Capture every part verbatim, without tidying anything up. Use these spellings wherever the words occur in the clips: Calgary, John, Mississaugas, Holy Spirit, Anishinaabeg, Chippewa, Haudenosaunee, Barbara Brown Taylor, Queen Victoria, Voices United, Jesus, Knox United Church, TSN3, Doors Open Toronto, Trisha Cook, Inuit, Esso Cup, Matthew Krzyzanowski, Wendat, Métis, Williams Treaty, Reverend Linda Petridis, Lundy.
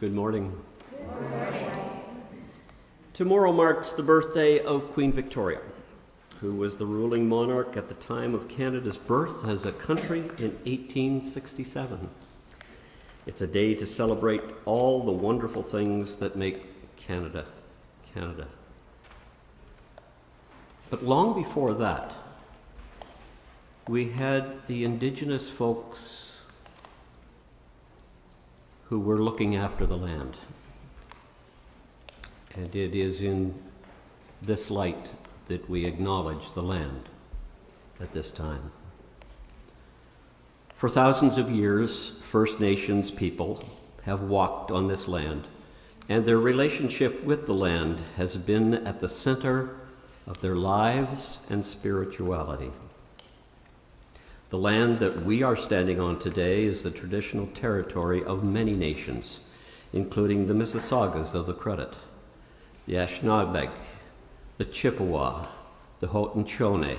Good morning. Good morning. Tomorrow marks the birthday of Queen Victoria, who was the ruling monarch at the time of Canada's birth as a country in eighteen sixty-seven. It's a day to celebrate all the wonderful things that make Canada, Canada. But long before that, we had the Indigenous folks who were looking after the land. And it is in this light that we acknowledge the land at this time. For thousands of years, First Nations people have walked on this land, and their relationship with the land has been at the center of their lives and spirituality. The land that we are standing on today is the traditional territory of many nations, including the Mississaugas of the Credit, the Anishinaabeg, the Chippewa, the Haudenosaunee,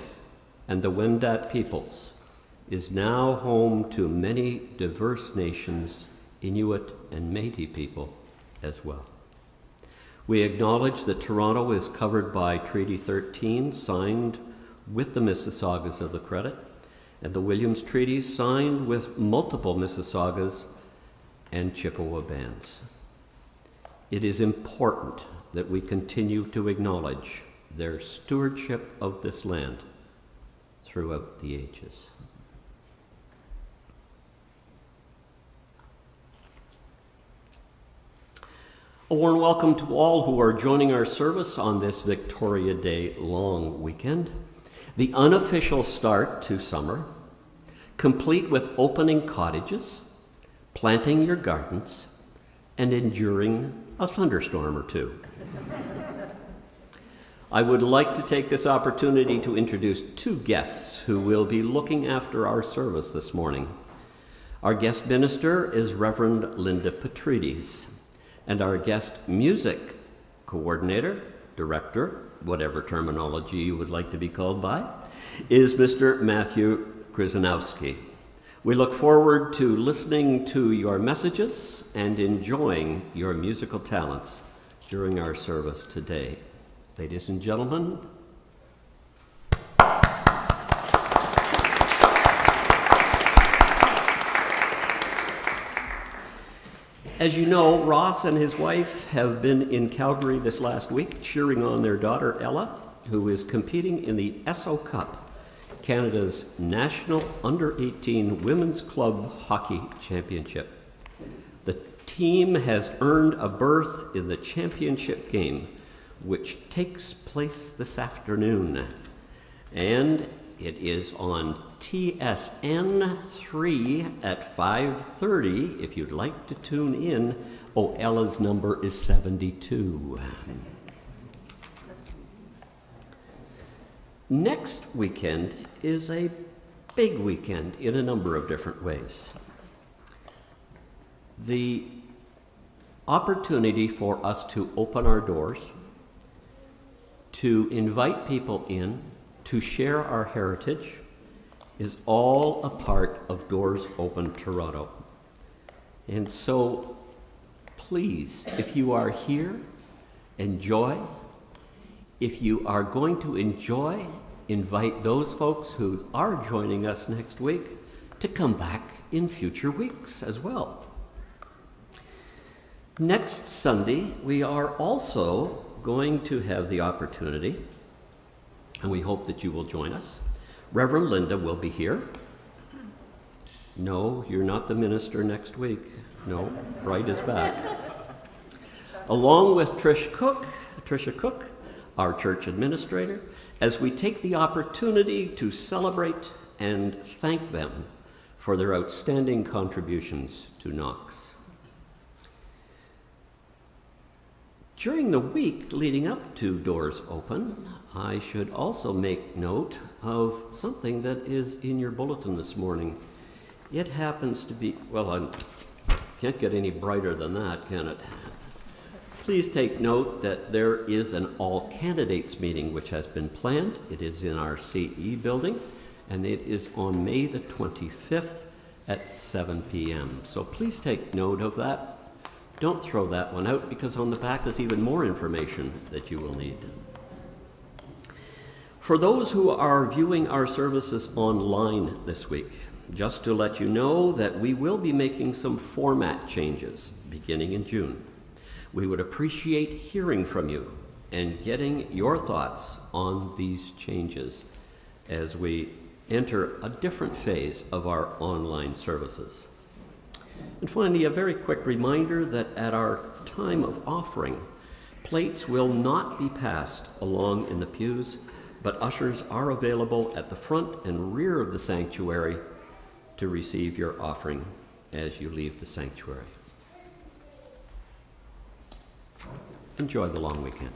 and the Wendat peoples, is now home to many diverse nations, Inuit and Métis people as well. We acknowledge that Toronto is covered by Treaty thirteen, signed with the Mississaugas of the Credit, and the Williams Treaty, signed with multiple Mississaugas and Chippewa bands. It is important that we continue to acknowledge their stewardship of this land throughout the ages. A warm welcome to all who are joining our service on this Victoria Day long weekend, the unofficial start to summer, complete with opening cottages, planting your gardens, and enduring a thunderstorm or two. I would like to take this opportunity to introduce two guests who will be looking after our service this morning. Our guest minister is Reverend Linda Petridis, and our guest music coordinator, director, whatever terminology you would like to be called by, is Mister Matthew Krzyzanowski. We look forward to listening to your messages and enjoying your musical talents during our service today. Ladies and gentlemen, as you know, Ross and his wife have been in Calgary this last week cheering on their daughter Ella, who is competing in the Esso Cup, Canada's National under eighteen Women's Club Hockey Championship. The team has earned a berth in the championship game, which takes place this afternoon, and it is on T S N three at five thirty if you'd like to tune in. Oh, Ella's number is seventy-two. Next weekend is a big weekend in a number of different ways. The opportunity for us to open our doors, to invite people in, to share our heritage, is all a part of Doors Open Toronto. And so, please, if you are here, enjoy. If you are going to enjoy, invite those folks who are joining us next week to come back in future weeks as well. Next Sunday, we are also going to have the opportunity, and we hope that you will join us. Reverend Linda will be here. No, you're not the minister next week. No, Bright is back. Along with Trish Cook, Trisha Cook, our church administrator, as we take the opportunity to celebrate and thank them for their outstanding contributions to Knox. During the week leading up to Doors Open, I should also make note of something that is in your bulletin this morning. It happens to be, well, I can't get any brighter than that, can it? Please take note that there is an all-candidates meeting which has been planned. It is in our C E building, and it is on May the twenty-fifth at seven p m So please take note of that. Don't throw that one out, because on the back there's even more information that you will need. For those who are viewing our services online this week, just to let you know that we will be making some format changes beginning in June. We would appreciate hearing from you and getting your thoughts on these changes as we enter a different phase of our online services. And finally, a very quick reminder that at our time of offering, plates will not be passed along in the pews, but ushers are available at the front and rear of the sanctuary to receive your offering as you leave the sanctuary. Enjoy the long weekend.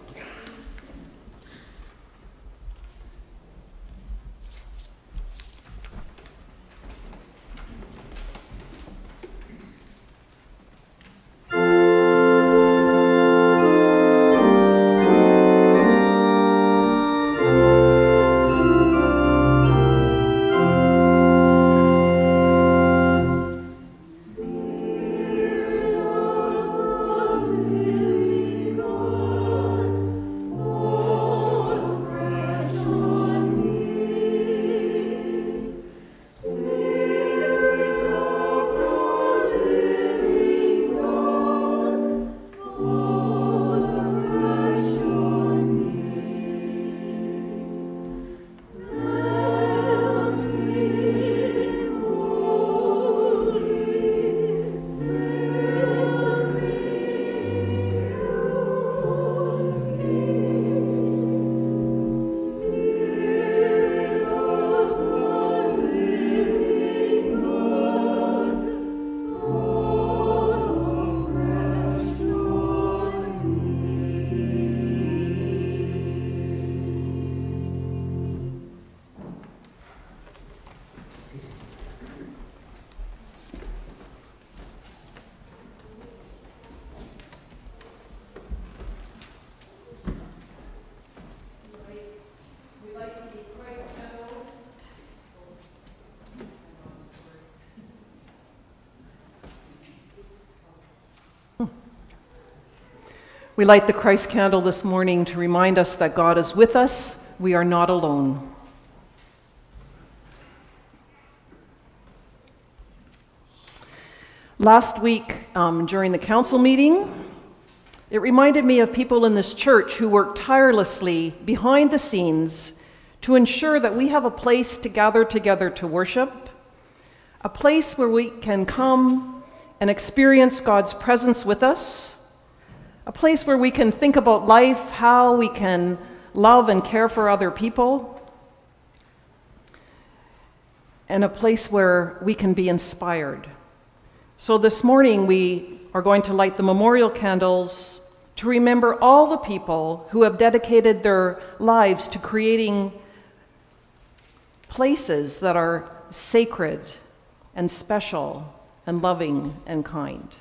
We light the Christ candle this morning to remind us that God is with us. We are not alone. Last week, um, during the council meeting, it reminded me of people in this church who work tirelessly behind the scenes to ensure that we have a place to gather together to worship, a place where we can come and experience God's presence with us, a place where we can think about life, how we can love and care for other people, and a place where we can be inspired. So this morning we are going to light the memorial candles to remember all the people who have dedicated their lives to creating places that are sacred and special and loving and kind.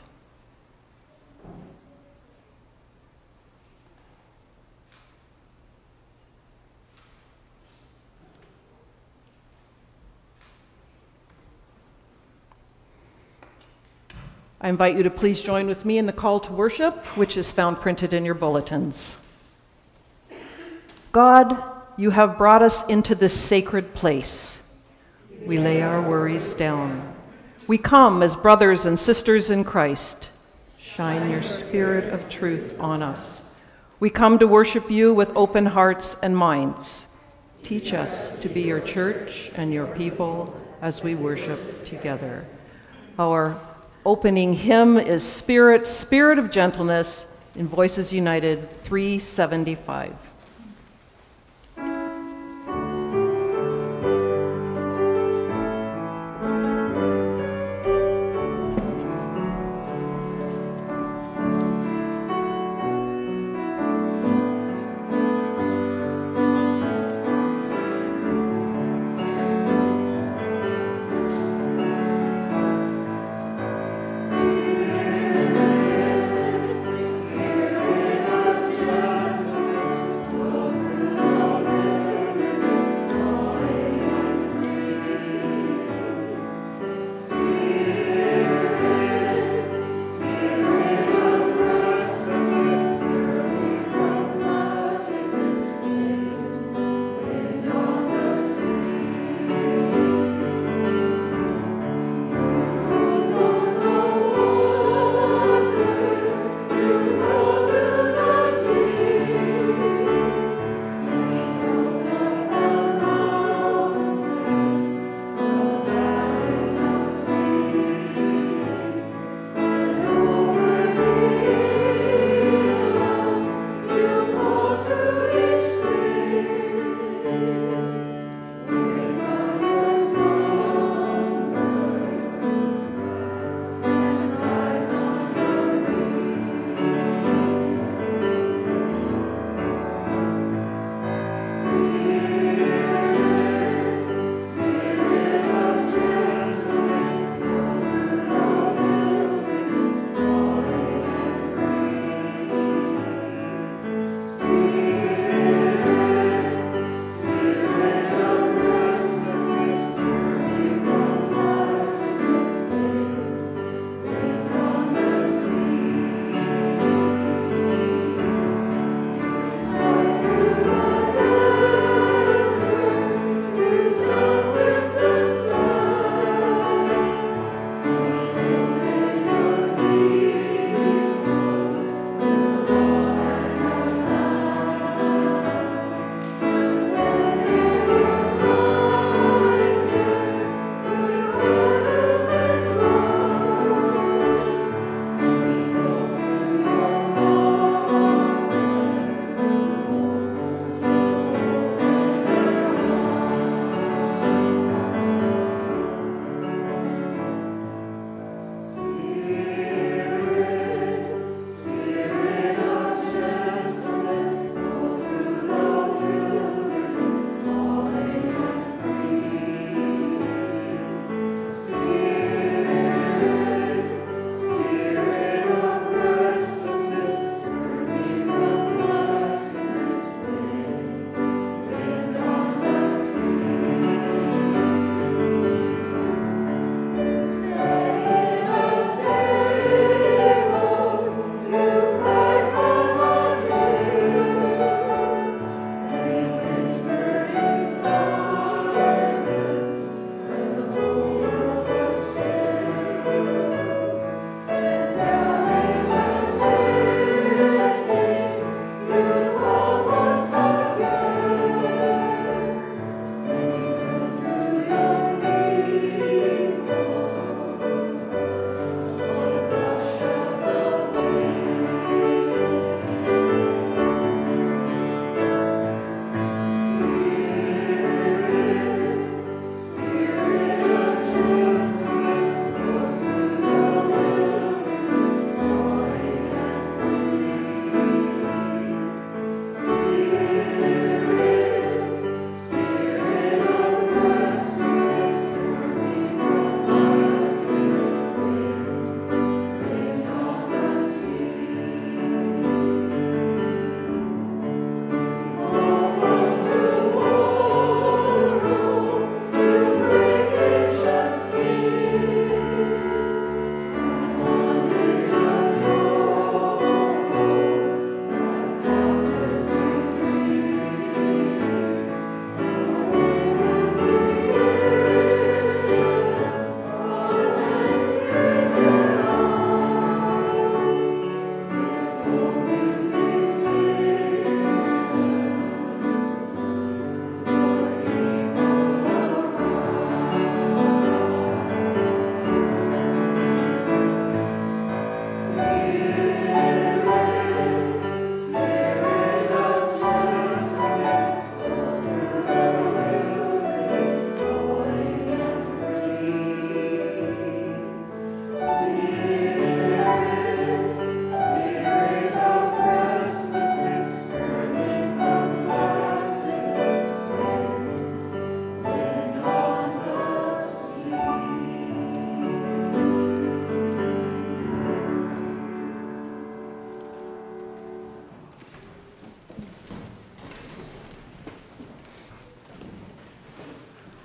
I invite you to please join with me in the call to worship, which is found printed in your bulletins. God, you have brought us into this sacred place. We lay our worries down. We come as brothers and sisters in Christ. Shine your spirit of truth on us. We come to worship you with open hearts and minds. Teach us to be your church and your people as we worship together. Our opening hymn is Spirit, Spirit of Gentleness in Voices United three seventy-five.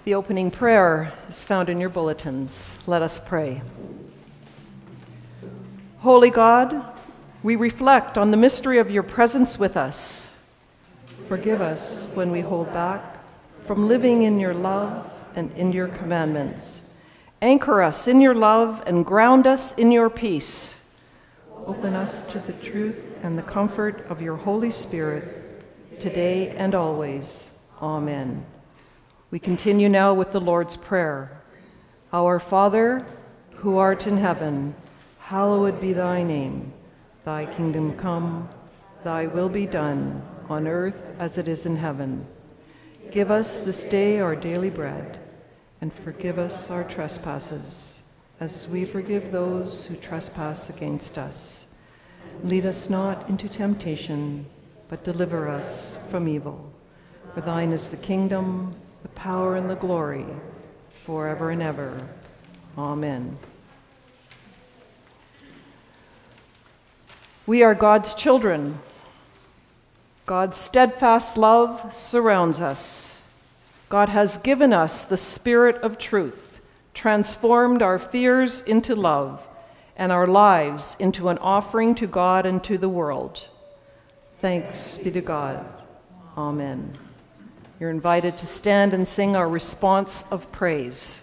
The opening prayer is found in your bulletins. Let us pray. Holy God, we reflect on the mystery of your presence with us. Forgive us when we hold back from living in your love and in your commandments. Anchor us in your love and ground us in your peace. Open us to the truth and the comfort of your Holy Spirit, today and always. Amen. We continue now with the Lord's Prayer. Our Father, who art in heaven, hallowed be thy name. Thy kingdom come, thy will be done, on earth as it is in heaven. Give us this day our daily bread, and forgive us our trespasses, as we forgive those who trespass against us. Lead us not into temptation, but deliver us from evil. For thine is the kingdom, the power, and the glory, forever and ever. Amen. We are God's children. God's steadfast love surrounds us. God has given us the Spirit of truth, transformed our fears into love, and our lives into an offering to God and to the world. Thanks be to God. Amen. You're invited to stand and sing our response of praise.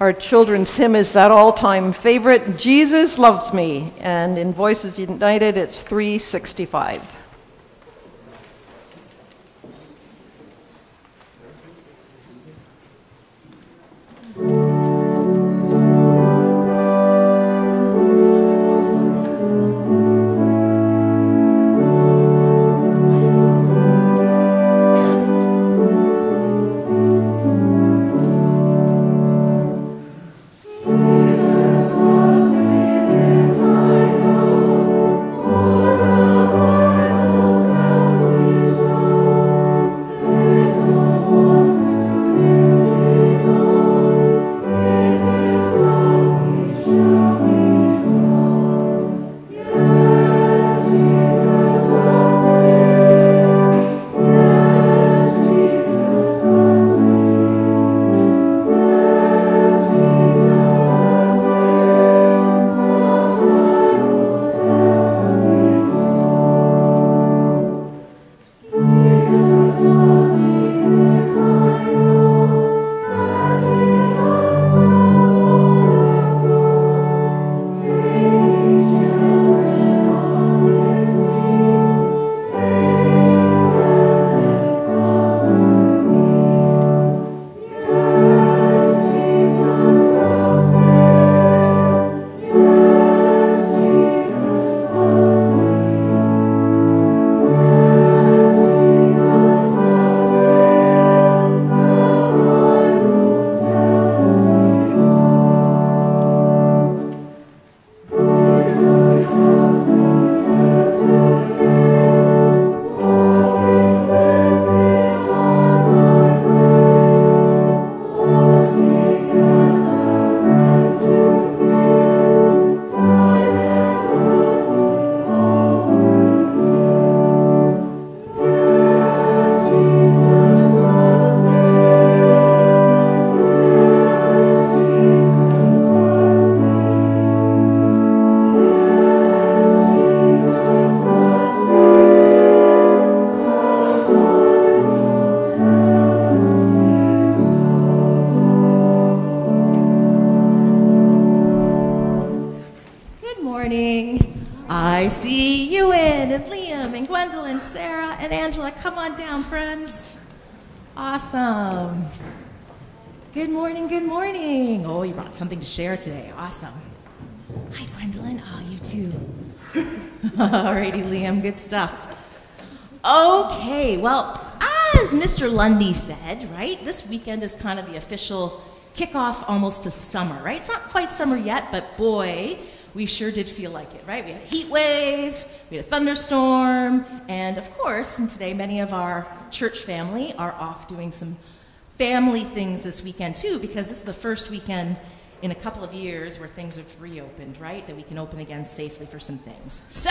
Our children's hymn is that all-time favorite, Jesus Loved Me, and in Voices United it's three sixty-five. Jill and Sarah and Angela. Come on down, friends. Awesome. Good morning, good morning. Oh, you brought something to share today. Awesome. Hi, Gwendolyn. Oh, you too. Alrighty, Liam, good stuff. Okay, well, as Mister Lundy said, right, this weekend is kind of the official kickoff almost to summer, right? It's not quite summer yet, but boy, we sure did feel like it, right? We had a heat wave, we had a thunderstorm, and of course, and today many of our church family are off doing some family things this weekend too, because this is the first weekend in a couple of years where things have reopened, right? That we can open again safely for some things. So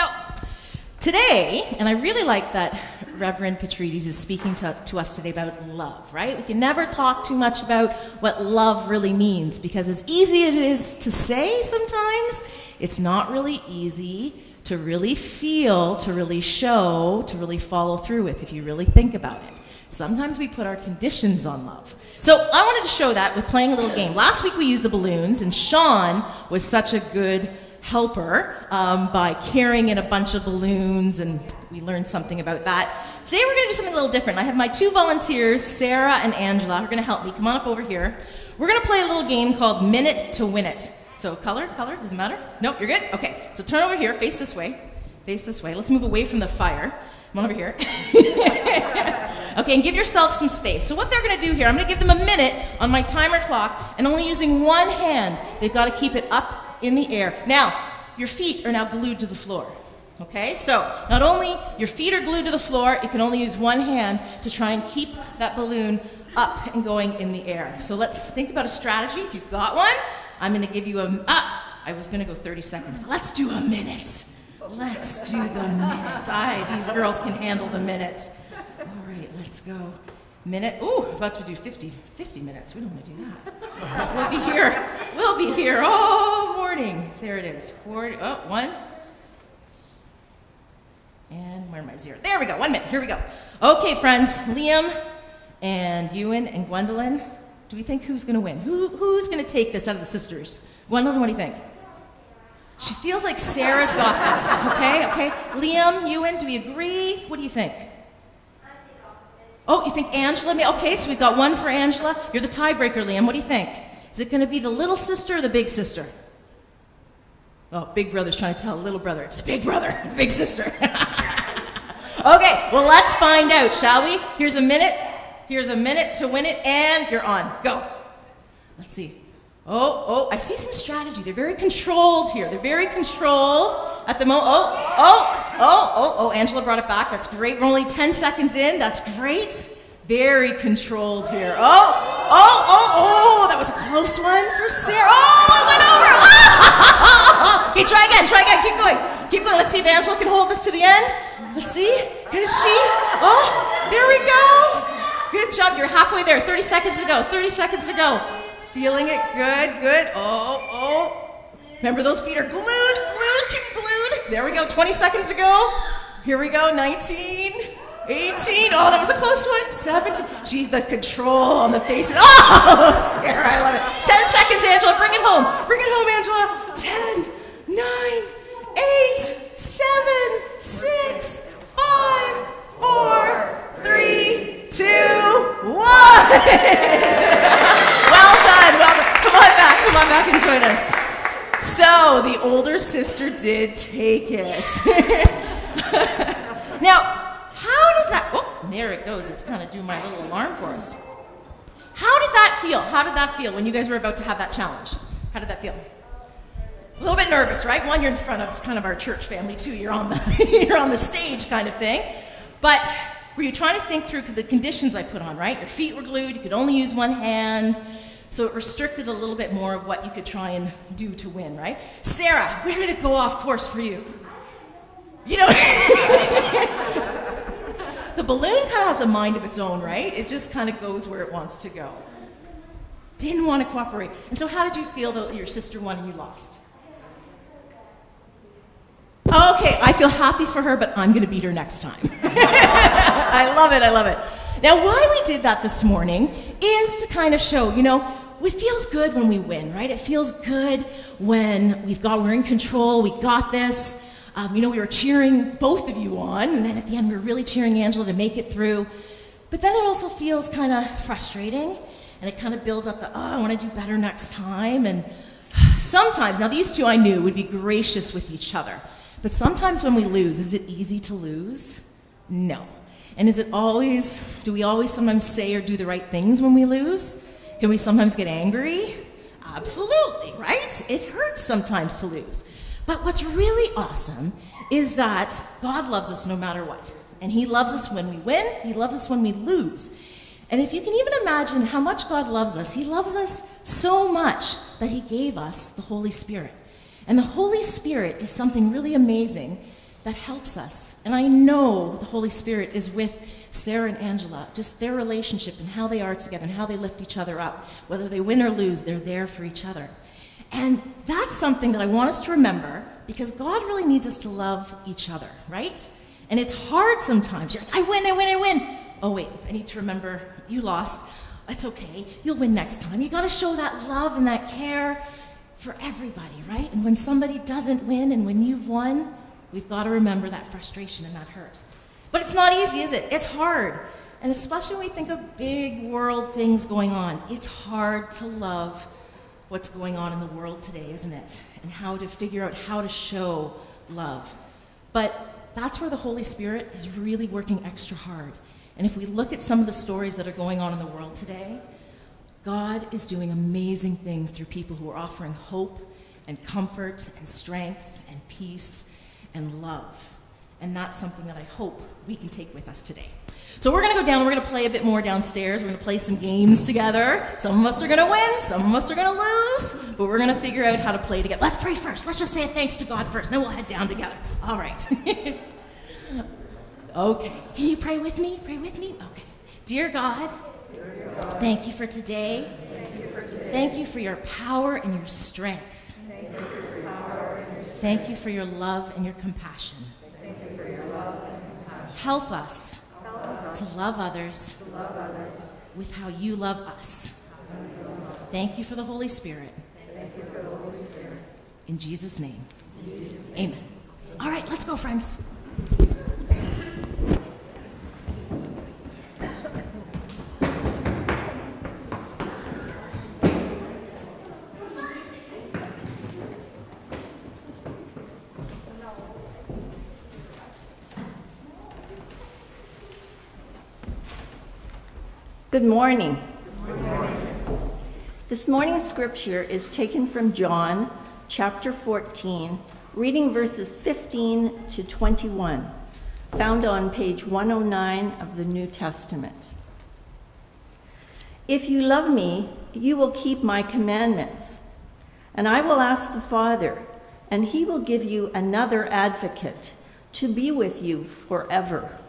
today, and I really like that Reverend Petridis is speaking to, to us today about love, right? We can never talk too much about what love really means, because as easy as it is to say sometimes, it's not really easy to really feel, to really show, to really follow through with if you really think about it. Sometimes we put our conditions on love. So I wanted to show that with playing a little game. Last week we used the balloons, and Sean was such a good helper um, by carrying in a bunch of balloons, and we learned something about that. Today we're gonna do something a little different. I have my two volunteers, Sarah and Angela, who are gonna help me. Come on up over here. We're gonna play a little game called Minute to Win It. So color, color, doesn't matter? Nope, you're good? Okay, so turn over here, face this way, face this way. Let's move away from the fire. Come on over here. Okay, and give yourself some space. So what they're gonna do here, I'm gonna give them a minute on my timer clock, and only using one hand, they've gotta keep it up in the air. Now, your feet are now glued to the floor, okay? So not only your feet are glued to the floor, you can only use one hand to try and keep that balloon up and going in the air. So let's think about a strategy, if you've got one. I'm gonna give you a, ah, I was gonna go thirty seconds, but let's do a minute. Let's do the minute. Aye, these girls can handle the minute. All right, let's go. Minute, ooh, about to do fifty minutes. We don't want to do that. We'll be here, we'll be here all morning. There it is, forty, oh, one. And where am I, zero? There we go, one minute, here we go. Okay, friends, Liam and Ewan and Gwendolyn, do we think who's gonna win? Who, who's gonna take this out of the sisters? Gwendolyn, what do you think? She feels like Sarah's got this, okay, okay. Liam, Ewan, do we agree? What do you think? Oh, you think Angela may? Okay, so we've got one for Angela. You're the tiebreaker, Liam. What do you think? Is it going to be the little sister or the big sister? Oh, big brother's trying to tell little brother. It's the big brother, the big sister. Okay, well, let's find out, shall we? Here's a minute. Here's a minute to win it, and you're on. Go. Let's see. Oh, oh, I see some strategy. They're very controlled here. They're very controlled at the moment. Oh, oh, oh, oh, oh, Angela brought it back. That's great. We're only ten seconds in. That's great. Very controlled here. Oh, oh, oh, oh, that was a close one for Sarah. Oh, it went over. Ah! Okay, try again, try again. Keep going. Keep going. Let's see if Angela can hold this to the end. Let's see. Can she? Oh, there we go. Good job. You're halfway there. thirty seconds to go. thirty seconds to go. Feeling it good, good. Oh, oh. Remember, those feet are glued, glued, keep glued. There we go, twenty seconds to go. Here we go, nineteen, eighteen. Oh, that was a close one, seventeen. Gee, the control on the face. Oh, Sarah, I love it. ten seconds, Angela, bring it home. Bring it home, Angela. ten, nine, eight, seven, six, five, four, three, two, one. Well done. Come on back. Come on back and join us. So the older sister did take it. Now, how does that, oh, there it goes. It's kind of doing my little alarm for us. How did that feel? How did that feel when you guys were about to have that challenge? How did that feel? A little bit nervous, right? One, you're in front of kind of our church family. Two, you're on the, you're on the stage kind of thing. But were you trying to think through the conditions I put on, right? Your feet were glued. You could only use one hand. So it restricted a little bit more of what you could try and do to win, right? Sarah, where did it go off course for you? You know, the balloon kind of has a mind of its own, right? It just kind of goes where it wants to go. Didn't want to cooperate. And so how did you feel though that your sister won and you lost? Okay, I feel happy for her, but I'm going to beat her next time. I love it, I love it. Now, why we did that this morning is to kind of show, you know, it feels good when we win, right? It feels good when we've got, we're in control, we got this. Um, you know, we were cheering both of you on, and then at the end we were really cheering Angela to make it through. But then it also feels kind of frustrating, and it kind of builds up the, oh, I want to do better next time. And sometimes, now these two I knew would be gracious with each other, but sometimes when we lose, is it easy to lose? No. And is it always, do we always sometimes say or do the right things when we lose? Can we sometimes get angry? Absolutely, right? It hurts sometimes to lose. But what's really awesome is that God loves us no matter what. And he loves us when we win, he loves us when we lose. And if you can even imagine how much God loves us, he loves us so much that he gave us the Holy Spirit. And the Holy Spirit is something really amazing that helps us. And I know the Holy Spirit is with Sarah and Angela, just their relationship and how they are together and how they lift each other up. Whether they win or lose, they're there for each other. And that's something that I want us to remember, because God really needs us to love each other, right? And it's hard sometimes. You're like, I win, I win, I win. Oh wait, I need to remember you lost. It's okay, you'll win next time. You gotta show that love and that care for everybody, right? And when somebody doesn't win and when you've won, we've got to remember that frustration and that hurt. But it's not easy, is it? It's hard. And especially when we think of big world things going on, it's hard to love what's going on in the world today, isn't it? And how to figure out how to show love. But that's where the Holy Spirit is really working extra hard. And if we look at some of the stories that are going on in the world today, God is doing amazing things through people who are offering hope and comfort and strength and peace and love. And that's something that I hope we can take with us today. So we're gonna go down, we're gonna play a bit more downstairs, we're gonna play some games together. Some of us are gonna win, some of us are gonna lose, but we're gonna figure out how to play together. Let's pray first, let's just say a thanks to God first, then we'll head down together. All right. Okay, can you pray with me? Pray with me? Okay. Dear God, Dear God thank you for today. Thank you for, today. Thank you for your power and your strength. Thank you for your power and your strength. Thank you for your love and your compassion. Thank you for your love and compassion. Help us to love others with how you love us. Thank you for the Holy Spirit. In Jesus' name, amen. All right, let's go, friends. Good morning. Good morning. This morning's scripture is taken from John chapter fourteen, reading verses fifteen to twenty-one, found on page one oh nine of the New Testament. If you love me, you will keep my commandments, and I will ask the Father, and he will give you another advocate to be with you forever.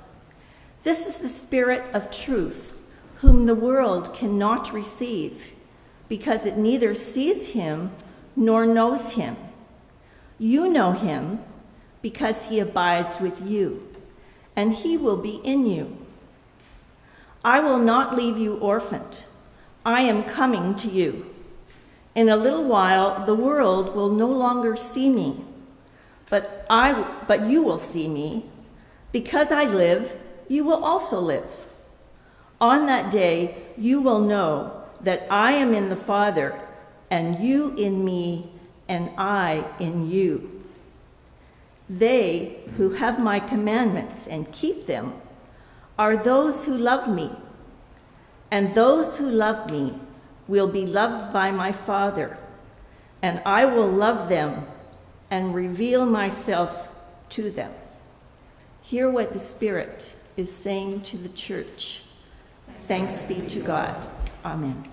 This is the Spirit of truth, whom the world cannot receive, because it neither sees him nor knows him. You know him, because he abides with you, and he will be in you. I will not leave you orphaned. I am coming to you. In a little while, the world will no longer see me, but I, but you will see me. Because I live, you will also live. On that day, you will know that I am in the Father, and you in me, and I in you. They who have my commandments and keep them are those who love me, and those who love me will be loved by my Father, and I will love them and reveal myself to them. Hear what the Spirit is saying to the church. Thanks be to God. Amen.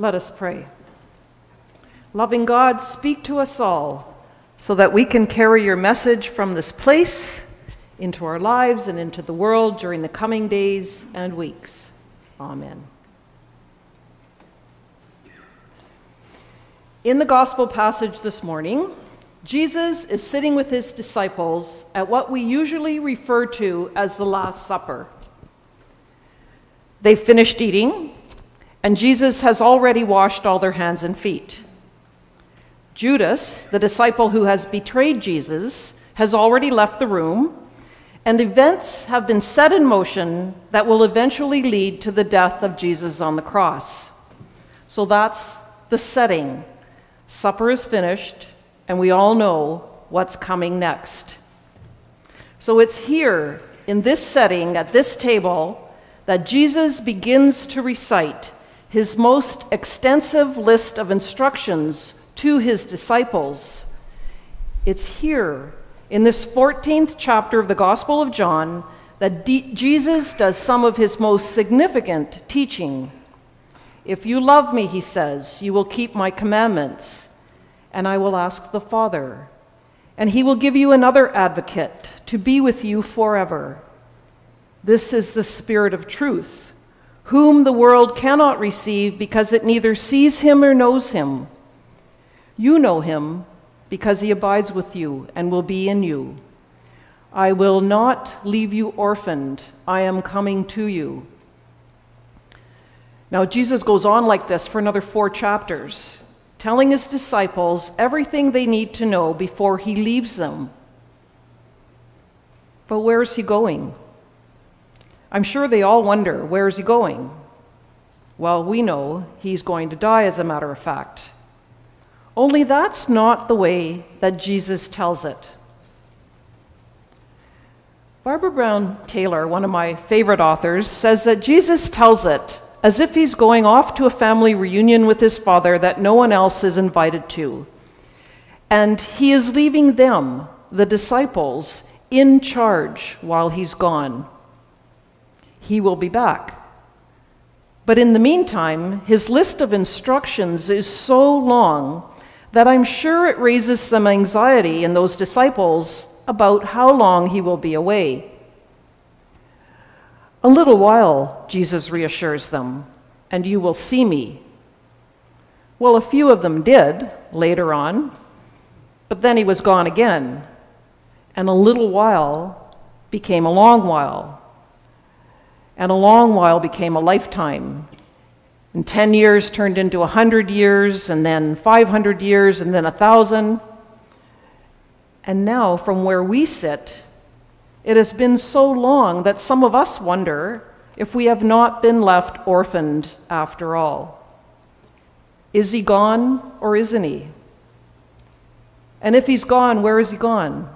Let us pray. Loving God, speak to us all so that we can carry your message from this place into our lives and into the world during the coming days and weeks. Amen. In the gospel passage this morning, Jesus is sitting with his disciples at what we usually refer to as the Last Supper. They've finished eating, and Jesus has already washed all their hands and feet. Judas, the disciple who has betrayed Jesus, has already left the room, and events have been set in motion that will eventually lead to the death of Jesus on the cross. So that's the setting. Supper is finished, and we all know what's coming next. So it's here, in this setting, at this table, that Jesus begins to recite his most extensive list of instructions to his disciples. It's here, in this fourteenth chapter of the Gospel of John, that D- Jesus does some of his most significant teaching. If you love me, he says, you will keep my commandments, and I will ask the Father, and he will give you another advocate to be with you forever. This is the Spirit of truth, whom the world cannot receive because it neither sees him or knows him. You know him because he abides with you and will be in you. I will not leave you orphaned. I am coming to you. Now, Jesus goes on like this for another four chapters, telling his disciples everything they need to know before he leaves them. But where is he going? I'm sure they all wonder, where is he going? Well, we know he's going to die, as a matter of fact. Only that's not the way that Jesus tells it. Barbara Brown Taylor, one of my favorite authors, says that Jesus tells it as if he's going off to a family reunion with his father that no one else is invited to. And he is leaving them, the disciples, in charge while he's gone. He will be back. But in the meantime, his list of instructions is so long that I'm sure it raises some anxiety in those disciples about how long he will be away. A little while, Jesus reassures them, and you will see me. Well, a few of them did later on, but then he was gone again, and a little while became a long while, and a long while became a lifetime, and ten years turned into a hundred years, and then five hundred years, and then a thousand, and now from where we sit, it has been so long that some of us wonder if we have not been left orphaned after all. Is he gone or isn't he? And if he's gone, where is he gone?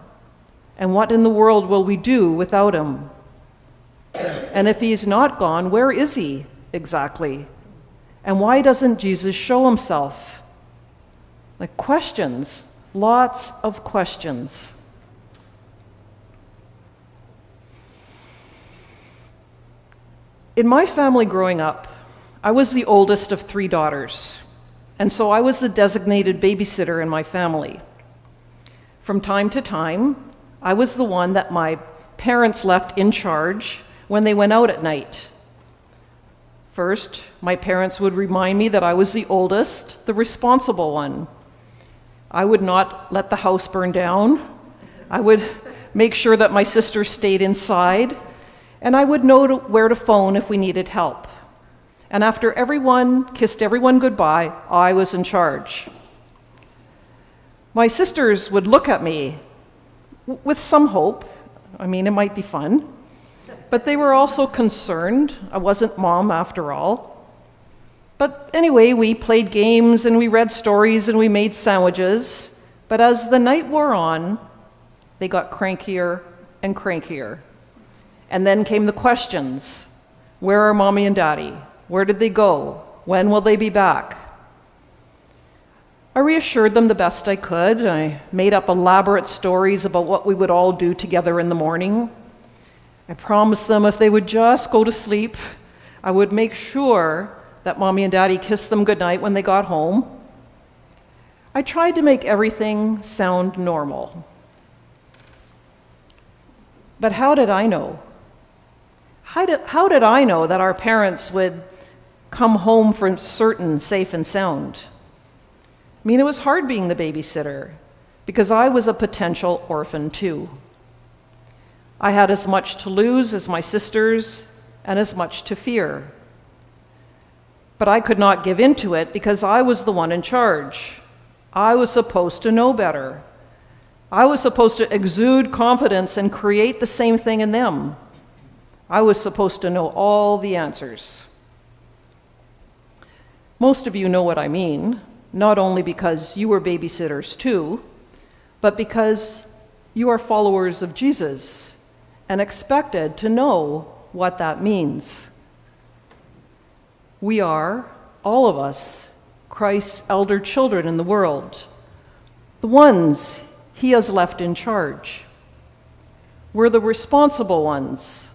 And what in the world will we do without him? And if he's not gone, where is he exactly? And why doesn't Jesus show himself? Like questions, lots of questions. In my family growing up, I was the oldest of three daughters, and so I was the designated babysitter in my family. From time to time, I was the one that my parents left in charge when they went out at night. First, my parents would remind me that I was the oldest, the responsible one. I would not let the house burn down. I would make sure that my sisters stayed inside, and I would know to, where to phone if we needed help. And after everyone kissed everyone goodbye, I was in charge. My sisters would look at me w- with some hope. I mean, it might be fun. But they were also concerned. I wasn't mom after all. But anyway, we played games and we read stories and we made sandwiches. But as the night wore on, they got crankier and crankier. And then came the questions. Where are mommy and daddy? Where did they go? When will they be back? I reassured them the best I could. I made up elaborate stories about what we would all do together in the morning. I promised them if they would just go to sleep, I would make sure that mommy and daddy kissed them goodnight when they got home. I tried to make everything sound normal. But how did I know? How did, how did I know that our parents would come home for certain safe and sound? I mean, it was hard being the babysitter because I was a potential orphan too. I had as much to lose as my sisters and as much to fear. But I could not give in to it because I was the one in charge. I was supposed to know better. I was supposed to exude confidence and create the same thing in them. I was supposed to know all the answers. Most of you know what I mean, not only because you were babysitters too, but because you are followers of Jesus and expected to know what that means. We are, all of us, Christ's elder children in the world, the ones he has left in charge. We're the responsible ones,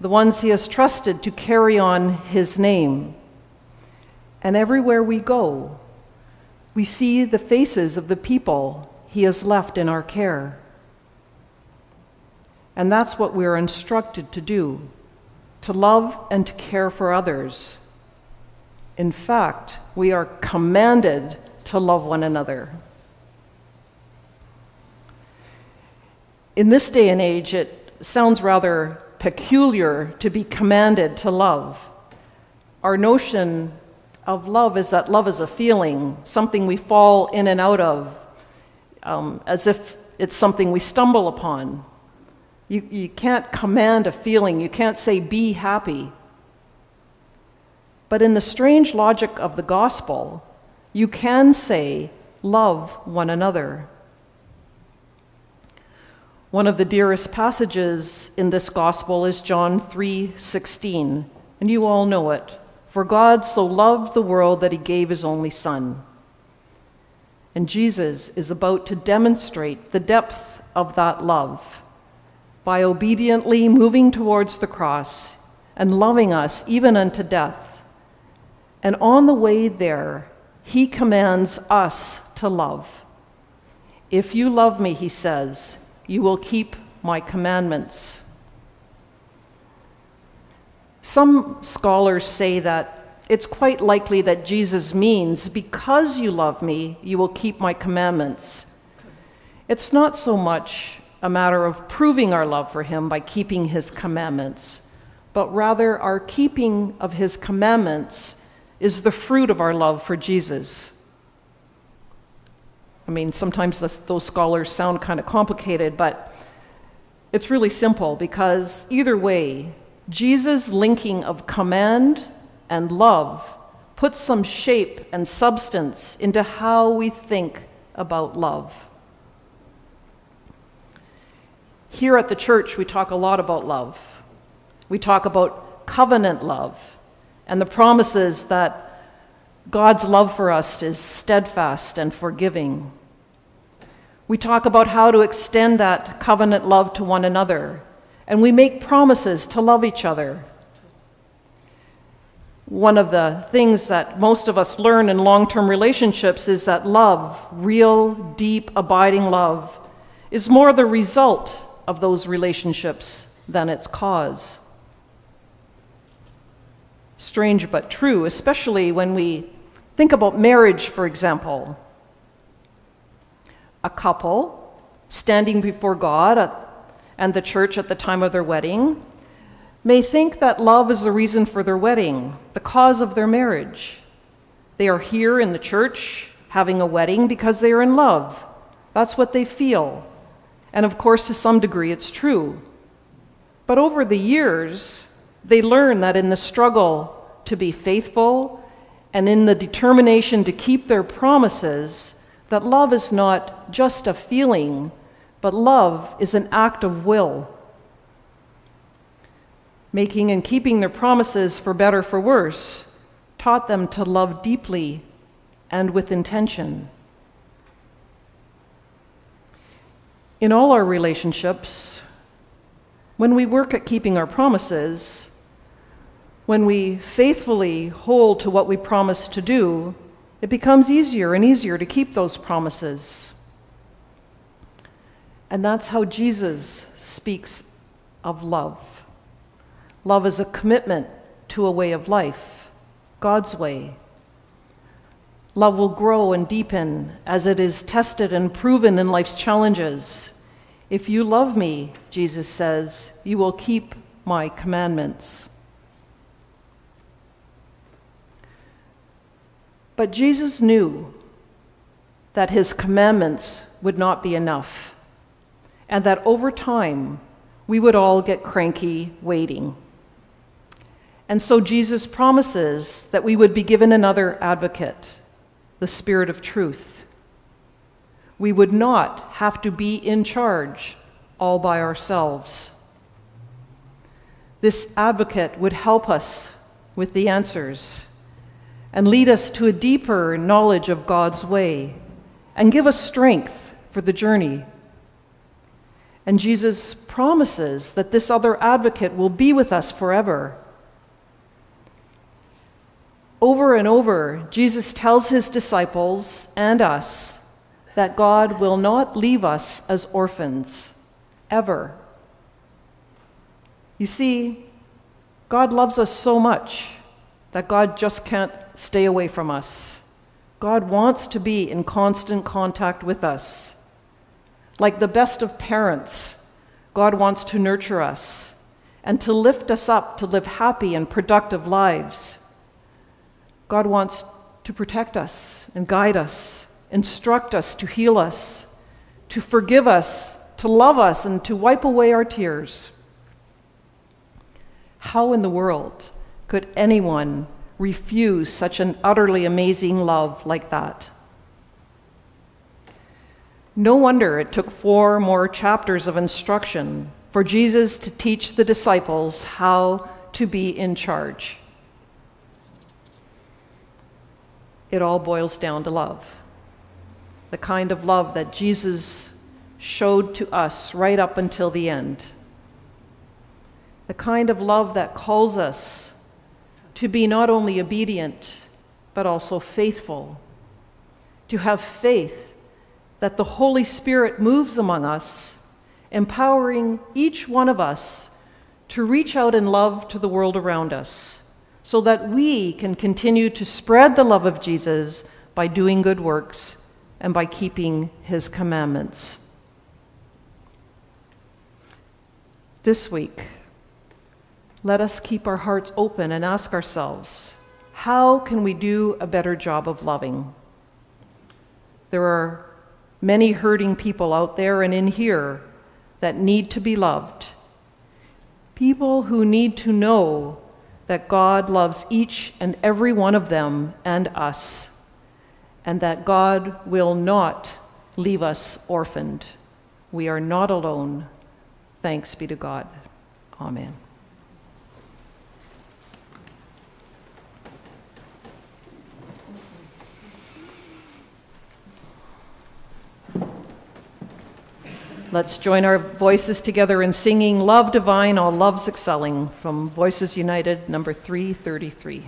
the ones he has trusted to carry on his name. And everywhere we go, we see the faces of the people he has left in our care. And that's what we are instructed to do, to love and to care for others. In fact, we are commanded to love one another. In this day and age, it sounds rather peculiar to be commanded to love. Our notion of love is that love is a feeling, something we fall in and out of, um, as if it's something we stumble upon. You, you can't command a feeling. You can't say, be happy. But in the strange logic of the gospel, you can say, love one another. One of the dearest passages in this gospel is John three sixteen, and you all know it. For God so loved the world that he gave his only son. And Jesus is about to demonstrate the depth of that love by obediently moving towards the cross and loving us even unto death. And on the way there, he commands us to love. If you love me, he says, you will keep my commandments. Some scholars say that it's quite likely that Jesus means, because you love me, you will keep my commandments. It's not so much a matter of proving our love for him by keeping his commandments, but rather our keeping of his commandments is the fruit of our love for Jesus. I mean, sometimes those scholars sound kind of complicated, but it's really simple because either way, Jesus' linking of command and love puts some shape and substance into how we think about love. Here at the church, we talk a lot about love. We talk about covenant love and the promises that God's love for us is steadfast and forgiving. We talk about how to extend that covenant love to one another, and we make promises to love each other. One of the things that most of us learn in long-term relationships is that love, real, deep, abiding love, is more the result of those relationships than its cause. Strange but true, especially when we think about marriage, for example. A couple standing before God at, and the church at the time of their wedding may think that love is the reason for their wedding, the cause of their marriage. They are here in the church having a wedding because they are in love. That's what they feel. And of course, to some degree, it's true. But over the years, they learn that in the struggle to be faithful and in the determination to keep their promises, that love is not just a feeling, but love is an act of will. Making and keeping their promises, for better for worse, taught them to love deeply and with intention. In all our relationships, when we work at keeping our promises, When we faithfully hold to what we promise to do, it becomes easier and easier to keep those promises. And that's how Jesus speaks of love. Love is a commitment to a way of life, God's way. Love will grow and deepen as it is tested and proven in life's challenges. If you love me, Jesus says, you will keep my commandments. But Jesus knew that his commandments would not be enough, and that over time, we would all get cranky waiting. And so Jesus promises that we would be given another advocate, the Spirit of Truth. We would not have to be in charge all by ourselves. This advocate would help us with the answers and lead us to a deeper knowledge of God's way and give us strength for the journey. And Jesus promises that this other advocate will be with us forever. Over and over, Jesus tells his disciples and us that God will not leave us as orphans, ever. You see, God loves us so much that God just can't stay away from us. God wants to be in constant contact with us. Like the best of parents, God wants to nurture us and to lift us up to live happy and productive lives. God wants to protect us and guide us, instruct us, to heal us, to forgive us, to love us, and to wipe away our tears. How in the world could anyone refuse such an utterly amazing love like that? No wonder it took four more chapters of instruction for Jesus to teach the disciples how to be in charge. It all boils down to love, the kind of love that Jesus showed to us right up until the end, the kind of love that calls us to be not only obedient, but also faithful, to have faith that the Holy Spirit moves among us, empowering each one of us to reach out in love to the world around us, so that we can continue to spread the love of Jesus by doing good works and by keeping his commandments. This week, let us keep our hearts open and ask ourselves, how can we do a better job of loving? There are many hurting people out there and in here that need to be loved. People who need to know that God loves each and every one of them and us, and that God will not leave us orphaned. We are not alone. Thanks be to God. Amen. Let's join our voices together in singing Love Divine, All Loves Excelling from Voices United, number three thirty-three.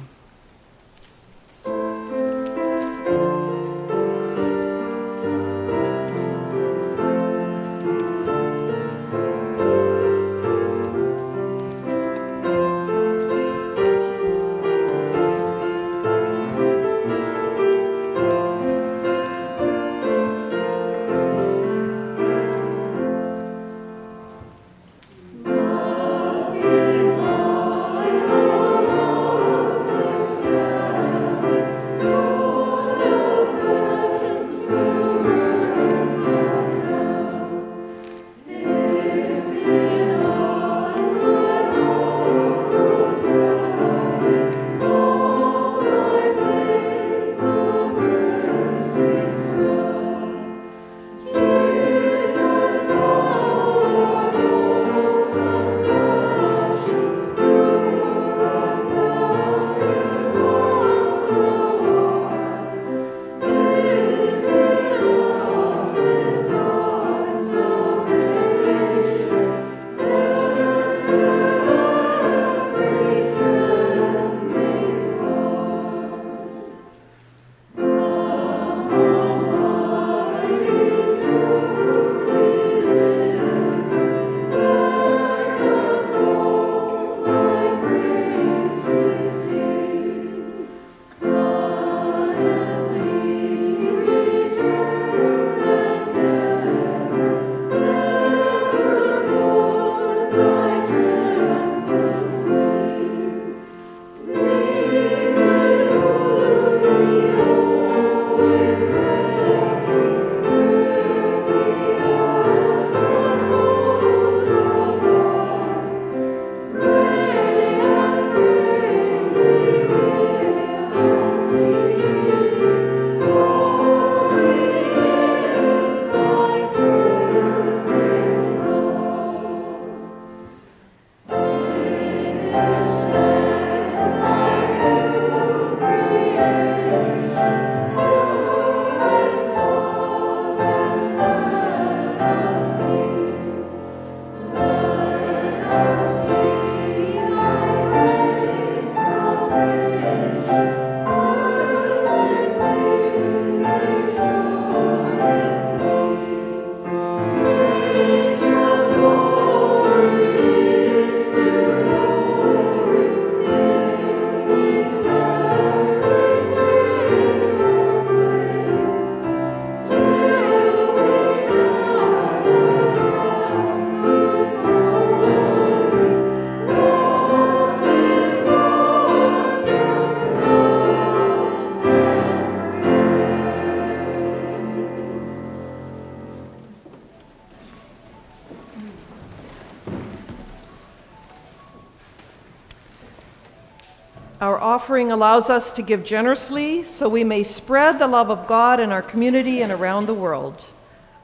Our offering allows us to give generously so we may spread the love of God in our community and around the world.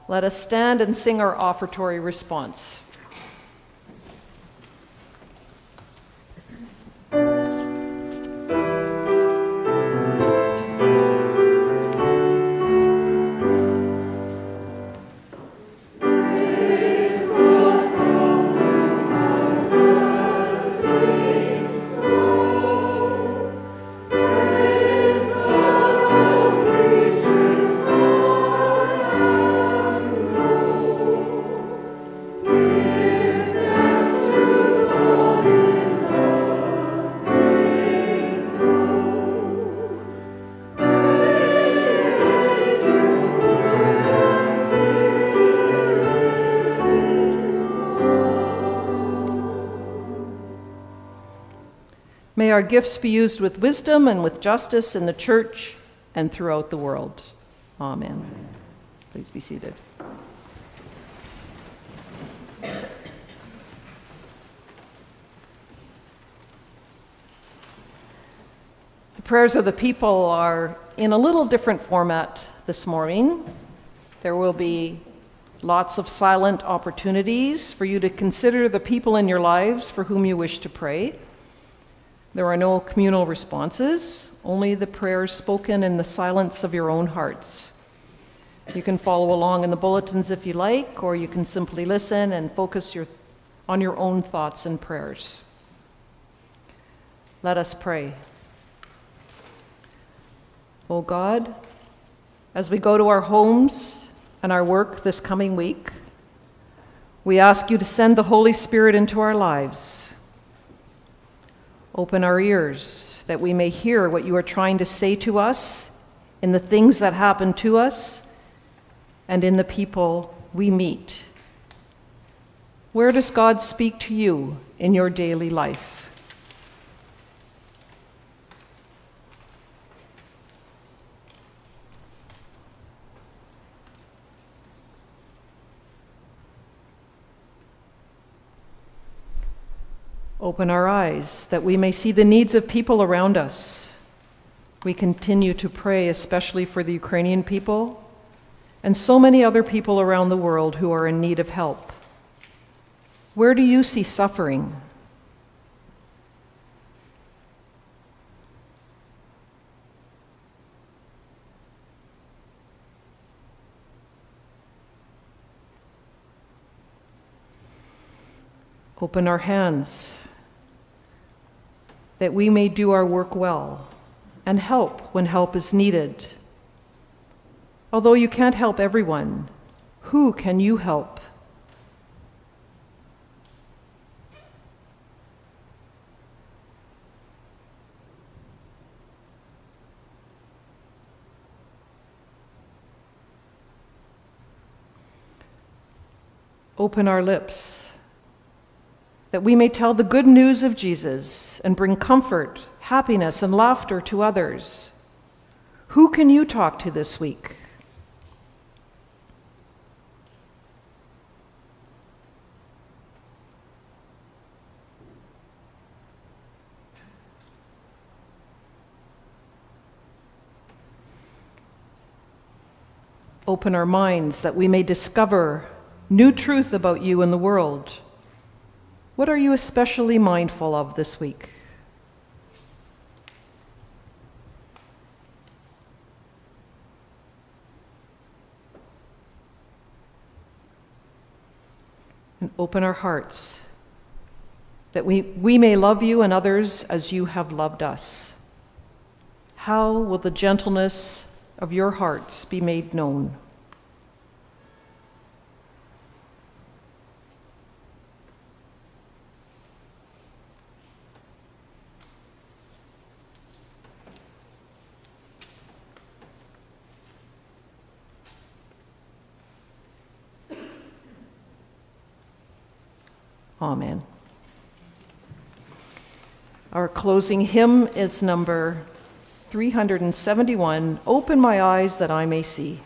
Let us stand and sing our offertory response. May our gifts be used with wisdom and with justice in the church and throughout the world. Amen. Amen. Please be seated. The prayers of the people are in a little different format this morning. There will be lots of silent opportunities for you to consider the people in your lives for whom you wish to pray. There are no communal responses, only the prayers spoken in the silence of your own hearts. You can follow along in the bulletins if you like, or you can simply listen and focus your, on your own thoughts and prayers. Let us pray. O God, as we go to our homes and our work this coming week, we ask you to send the Holy Spirit into our lives. Open our ears that we may hear what you are trying to say to us in the things that happen to us and in the people we meet. Where does God speak to you in your daily life? Open our eyes that we may see the needs of people around us. We continue to pray, especially for the Ukrainian people and so many other people around the world who are in need of help. Where do you see suffering? Open our hands that we may do our work well and help when help is needed. Although you can't help everyone, who can you help? Open our lips that we may tell the good news of Jesus and bring comfort, happiness, and laughter to others. Who can you talk to this week? Open our minds that we may discover new truth about you and the world. What are you especially mindful of this week? And open our hearts that we, we may love you and others as you have loved us. How will the gentleness of your hearts be made known? Amen. Our closing hymn is number three hundred seventy-one, Open My Eyes That I May See.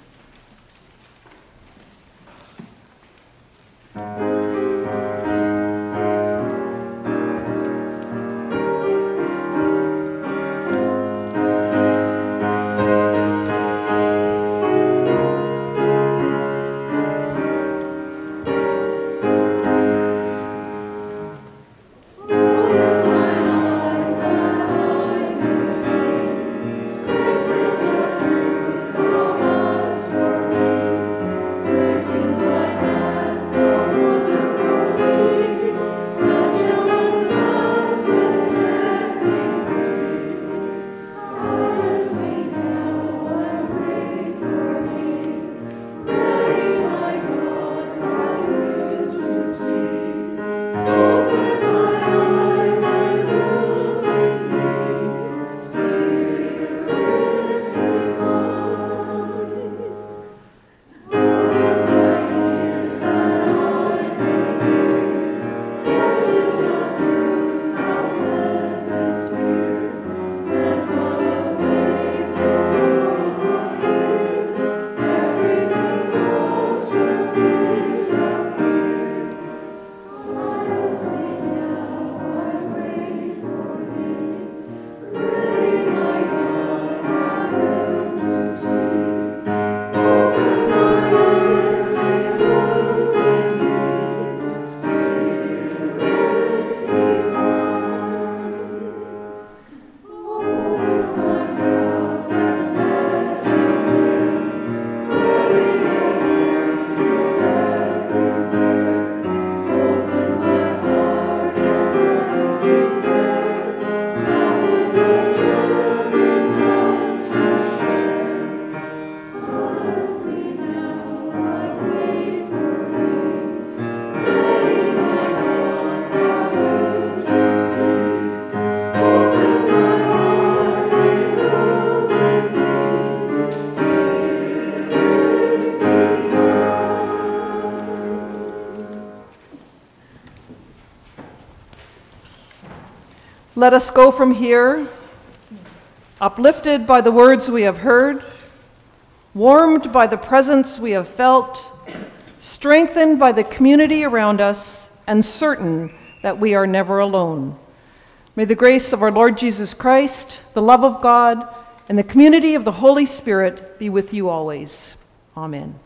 Let us go from here, uplifted by the words we have heard, warmed by the presence we have felt, strengthened by the community around us, and certain that we are never alone. May the grace of our Lord Jesus Christ, the love of God, and the community of the Holy Spirit be with you always. Amen.